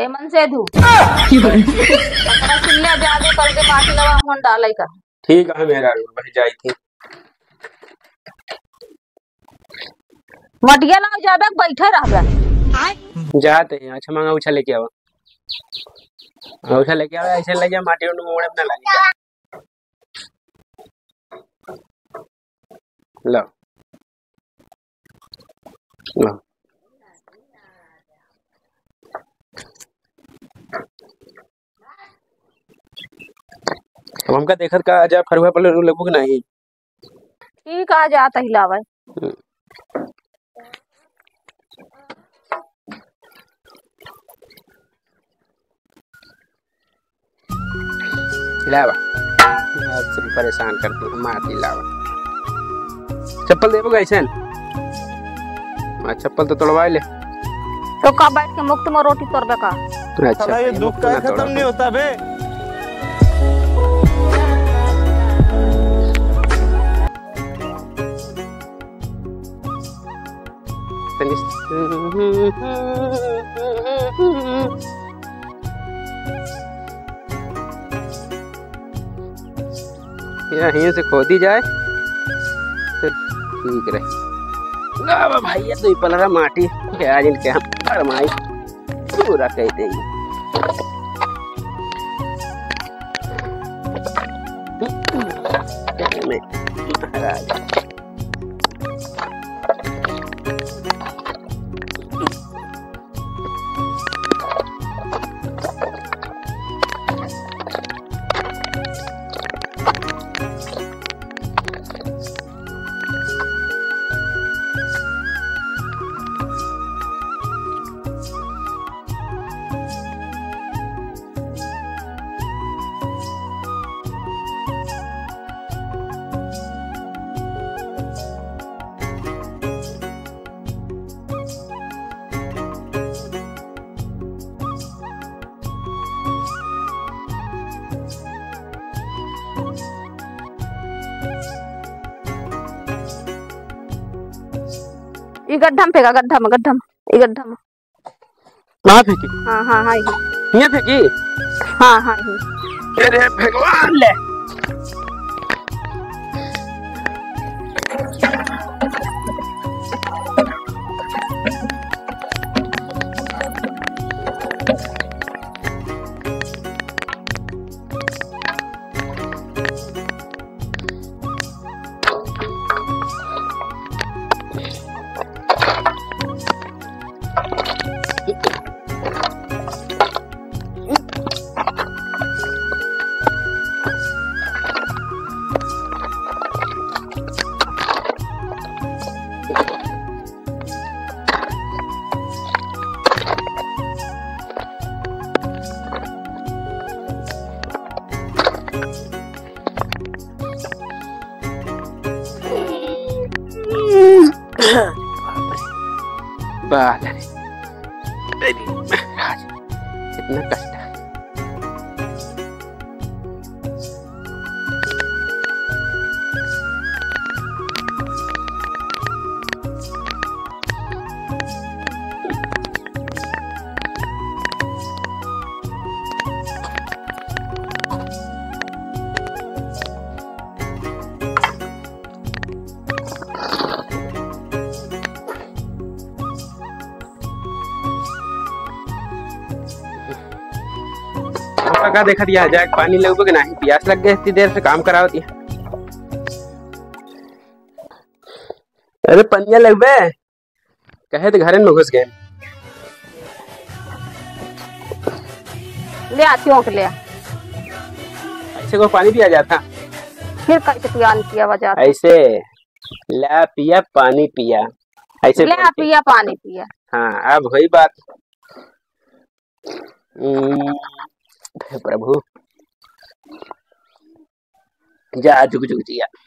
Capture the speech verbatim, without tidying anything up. एमन से धू सुनले जादे करके माटी लवा मन डालई का ठीक है मेरा भाई जाई थी मटिया लाओ जाबे बैठे रहबे जाते यहां अच्छा मांगा उछा लेके आवा उछा लेके आवे ऐसे लगे माटी में मोड़े ना लगे लो लो हमका देखत का जा फरुआ पर लगबो कि नहीं ठीक आ जात हिलावे हिलावा सब परेशान करते हैं मार हिलावा चप्पल देबो कैसन मां चप्पल तो तोड़वा ले तो का बैठ के मुक्त में रोटी तोड़बे का अच्छा ये दुख का खत्म नहीं होता बे यहीं से खोदी जाए तो ठीक रहे ना भैया तो पलरा माटी आज इनके हम फरमाई पूरा कह देंगे महाराज गड्ढा में फेंका गड्ढा में गड्ढा में ये गड्ढा में कहां फेंकी हां हां हां ये फेंकी हां हां अरे भगवान ले का देखा दिया जाए पानी लगबो कि नहीं प्यास लग गई इतनी देर से काम करावती है अरे पनिया लगबे कहे तो घरन में घुस गए ले आती हूं ले ऐसे को पानी पिया जाता फिर कैसे पियान किया वजह ऐसे ला पिया पानी पिया ऐसे ला पिया पानी पिया हां अब वही बात प्रभु जा झुक झुक जिया